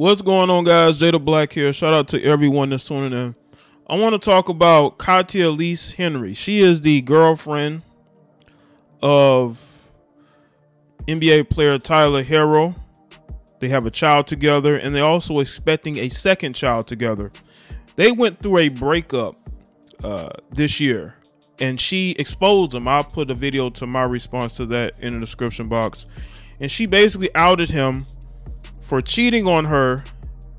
What's going on, guys? Jaye De Black here. Shout out to everyone that's tuning in. I want to talk about Katya Elise Henry. She is the girlfriend of NBA player Tyler Herro. They have a child together, and they're also expecting a second child together. They went through a breakup this year, and she exposed him. I'll put a video to my response to that in the description box. And she basically outed him for cheating on her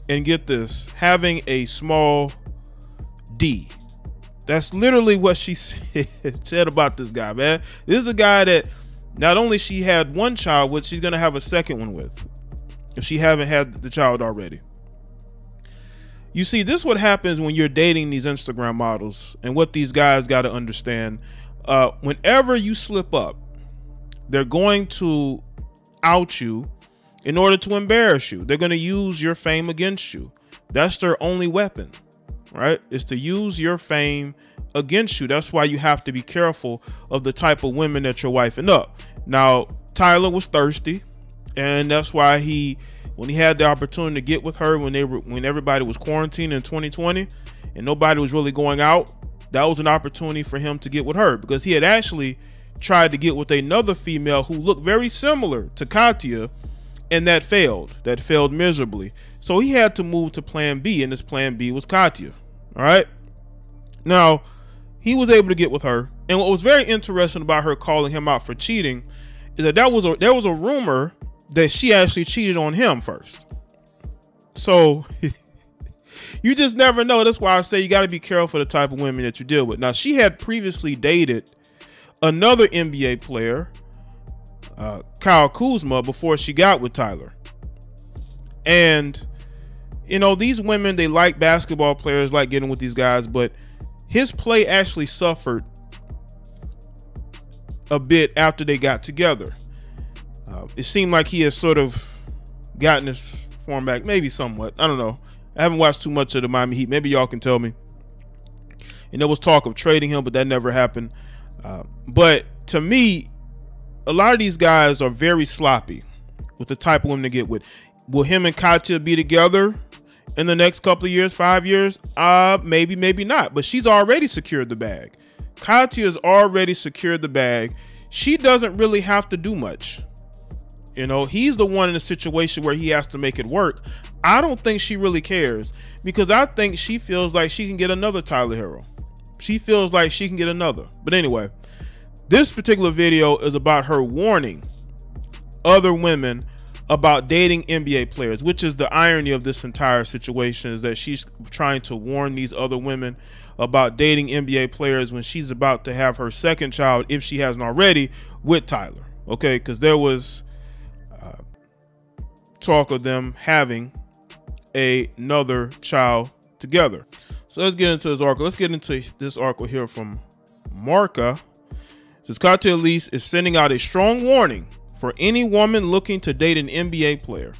and, get this, having a small D. That's literally what she said about this guy, man. This is a guy that not only she had one child with, she's going to have a second one with, if she haven't had the child already. You see, this is what happens when you're dating these Instagram models, and what these guys got to understand. Whenever you slip up, they're going to out you in order to embarrass you. They're going to use your fame against you. That's their only weapon, right? Is to use your fame against you. That's why you have to be careful of the type of women that you're wifing up. Now, Tyler was thirsty, and that's why he, when he had the opportunity to get with her when everybody was quarantined in 2020 and nobody was really going out, that was an opportunity for him to get with her, because he had actually tried to get with another female who looked very similar to Katya, and that failed miserably. So he had to move to plan B, and his plan B was Katya. All right. Now, he was able to get with her. And what was very interesting about her calling him out for cheating is that there was a rumor that she actually cheated on him first. So you just never know. That's why I say you got to be careful of the type of women that you deal with. Now, she had previously dated another NBA player, Kyle Kuzma, before she got with Tyler. And, you know, these women, they like basketball players, like getting with these guys, but his play actually suffered a bit after they got together. It seemed like he has sort of gotten his form back, maybe somewhat. I don't know. I haven't watched too much of the Miami Heat. Maybe y'all can tell me. And there was talk of trading him, but that never happened. But to me, a lot of these guys are very sloppy with the type of women to get with. Will him and Katya be together in the next couple of years, 5 years? Maybe, maybe not. But she's already secured the bag. Katya's already secured the bag. She doesn't really have to do much. You know, he's the one in a situation where he has to make it work. I don't think she really cares, because I think she feels like she can get another Tyler Herro. She feels like she can get another. But anyway, this particular video is about her warning other women about dating NBA players, which is the irony of this entire situation, is that she's trying to warn these other women about dating NBA players when she's about to have her second child, if she hasn't already, with Tyler. Okay, because there was talk of them having another child together. So let's get into this article. Let's get into this article here from Marca. It says Katya Elise is sending out a strong warning for any woman looking to date an NBA player.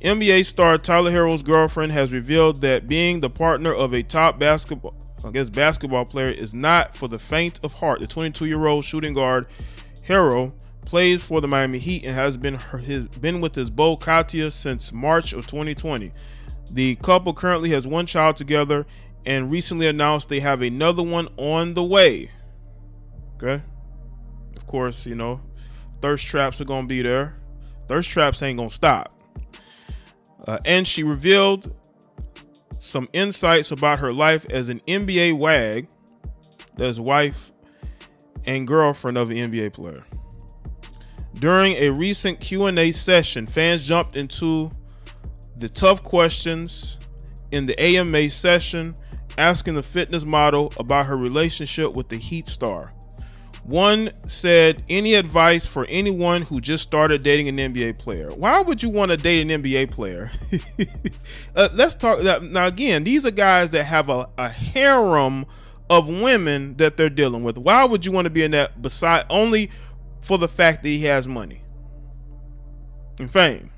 NBA star Tyler Herro's girlfriend has revealed that being the partner of a top basketball player is not for the faint of heart. The 22-year-old shooting guard Herro plays for the Miami Heat and has been with his beau Katya since March of 2020. The couple currently has one child together and recently announced they have another one on the way. Okay. Of course, you know, thirst traps are going to be there. Thirst traps ain't going to stop. And she revealed some insights about her life as an NBA wag, that's wife and girlfriend of an NBA player. During a recent Q&A session, fans jumped into the tough questions in the AMA session, asking the fitness model about her relationship with the Heat star. One said, any advice for anyone who just started dating an NBA player? Why would you want to date an NBA player? Let's talk. Now, again, these are guys that have a harem of women that they're dealing with. Why would you want to be in that, beside only for the fact that he has money and fame?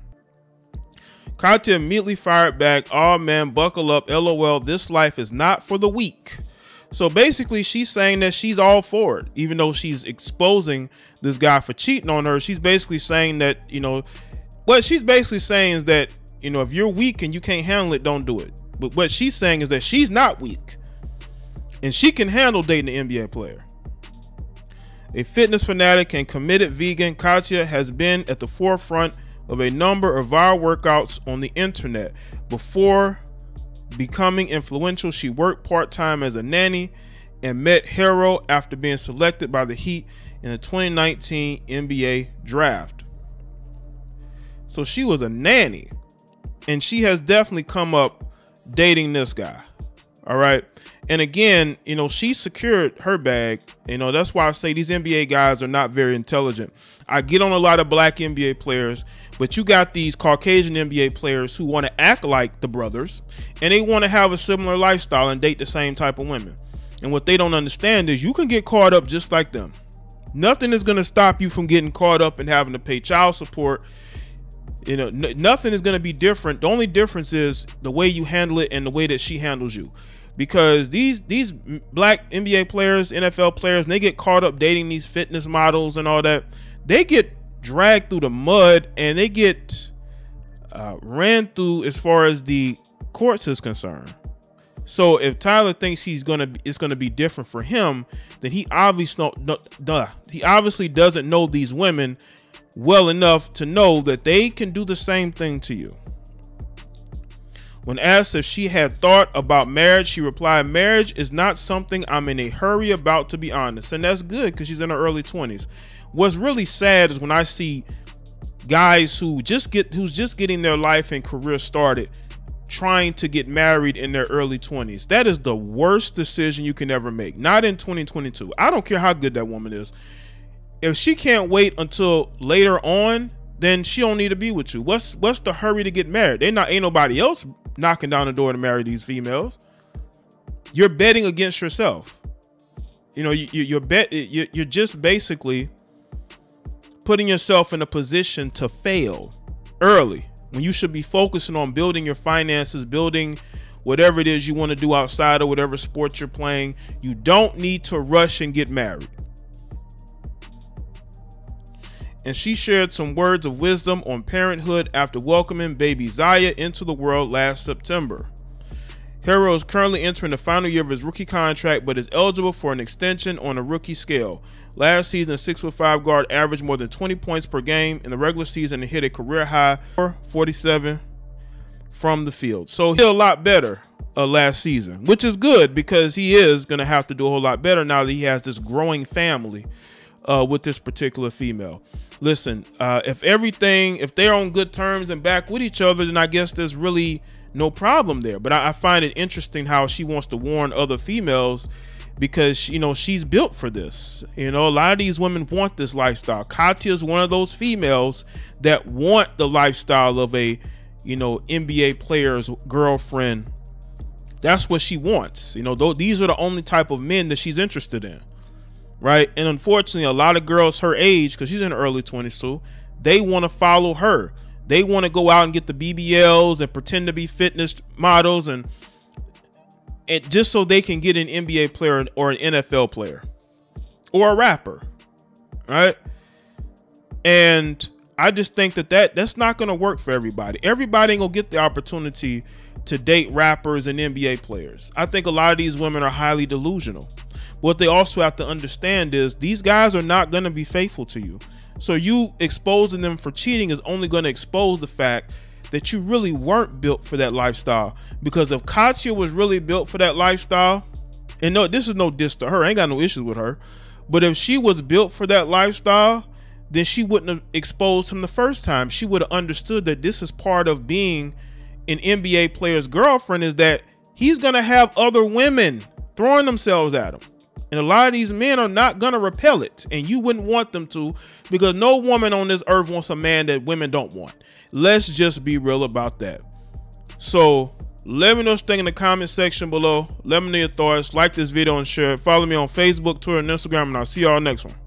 Katya immediately fired back, "Oh man, buckle up, LOL, this life is not for the weak." So basically she's saying that she's all for it, even though she's exposing this guy for cheating on her. She's basically saying that, you know, what she's basically saying is that You know, if you're weak and you can't handle it, don't do it. But what she's saying is that she's not weak and she can handle dating an NBA player. A fitness fanatic and committed vegan, Katya has been at the forefront of a number of viral workouts on the internet. Before becoming influential, she worked part-time as a nanny and met Herro after being selected by the Heat in the 2019 NBA draft. So she was a nanny, and she has definitely come up dating this guy. All right. And again, you know, she secured her bag. You know, that's why I say these NBA guys are not very intelligent. I get on a lot of black NBA players, but you got these Caucasian NBA players who want to act like the brothers and they want to have a similar lifestyle and date the same type of women. And what they don't understand is you can get caught up just like them. Nothing is going to stop you from getting caught up and having to pay child support. You know, nothing is going to be different. The only difference is the way you handle it and the way that she handles you. Because these black NBA players, NFL players, they get caught up dating these fitness models and all that. They get dragged through the mud and they get ran through as far as the courts is concerned. So if Tyler thinks it's gonna be different for him, then he obviously doesn't know these women well enough to know that they can do the same thing to you. When asked if she had thought about marriage, she replied, "Marriage is not something I'm in a hurry about, to be honest." And that's good, because she's in her early 20s. What's really sad is when I see guys who's just getting their life and career started trying to get married in their early 20s. That is the worst decision you can ever make. Not in 2022. I don't care how good that woman is. If she can't wait until later on, then she don't need to be with you. What's the hurry to get married? Ain't nobody else knocking down the door to marry these females. You're betting against yourself. You know, you're just basically putting yourself in a position to fail early when you should be focusing on building your finances, building whatever it is you want to do outside of whatever sport you're playing. You don't need to rush and get married. And she shared some words of wisdom on parenthood after welcoming baby Jaye into the world last September. Herro is currently entering the final year of his rookie contract, but is eligible for an extension on a rookie scale. Last season, a 6'5" guard averaged more than 20 points per game in the regular season and hit a career high 47 from the field. So he did a lot better last season, which is good, because he is going to have to do a whole lot better now that he has this growing family with this particular female. Listen, if they're on good terms and back with each other, then I guess there's really no problem there. But I find it interesting how she wants to warn other females, because, you know, she's built for this. You know, a lot of these women want this lifestyle. Katya is one of those females that want the lifestyle of a, you know, NBA player's girlfriend. That's what she wants. You know, these are the only type of men that she's interested in. Right. And unfortunately, a lot of girls her age, because she's in her early 20s too, they want to follow her. They want to go out and get the BBLs and pretend to be fitness models and just so they can get an NBA player or an NFL player or a rapper. Right. And I just think that's not going to work for everybody. Everybody ain't going to get the opportunity to date rappers and NBA players. I think a lot of these women are highly delusional. What they also have to understand is these guys are not going to be faithful to you. So you exposing them for cheating is only going to expose the fact that you really weren't built for that lifestyle. Because if Katya was really built for that lifestyle, and no, this is no diss to her, I ain't got no issues with her, but if she was built for that lifestyle, then she wouldn't have exposed him the first time. She would have understood that this is part of being an NBA player's girlfriend, is that he's going to have other women throwing themselves at him. And a lot of these men are not going to repel it. And you wouldn't want them to, because no woman on this earth wants a man that women don't want. Let's just be real about that. So let me know what you think in the comment section below. Let me know your thoughts. Like this video and share it. Follow me on Facebook, Twitter, and Instagram. And I'll see y'all next one.